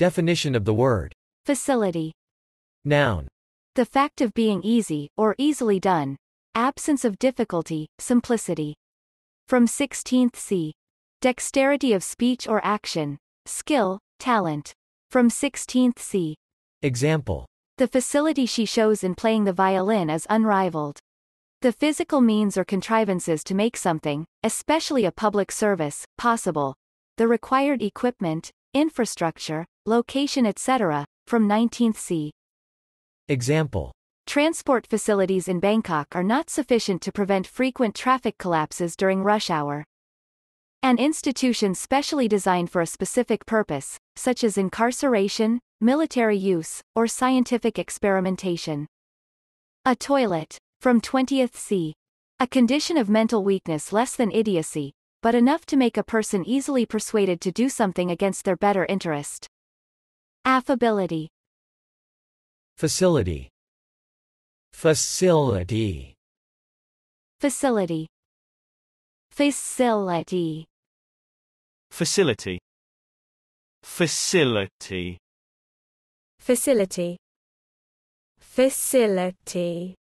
Definition of the word. Facility. Noun. The fact of being easy, or easily done. Absence of difficulty, simplicity. From 16th c. Dexterity of speech or action. Skill, talent. From 16th c. Example. The facility she shows in playing the violin is unrivaled. The physical means or contrivances to make something, especially a public service, possible. The required equipment, infrastructure, location, etc. From 19th c. Example. Transport facilities in Bangkok are not sufficient to prevent frequent traffic collapses during rush hour. An institution specially designed for a specific purpose, such as incarceration, military use, or scientific experimentation. A toilet. From 20th c. A condition of mental weakness less than idiocy, but enough to make a person easily persuaded to do something against their better interest. Affability. Facility. Facility. Facility. Facility. Facility. Facility. Facility. Facility.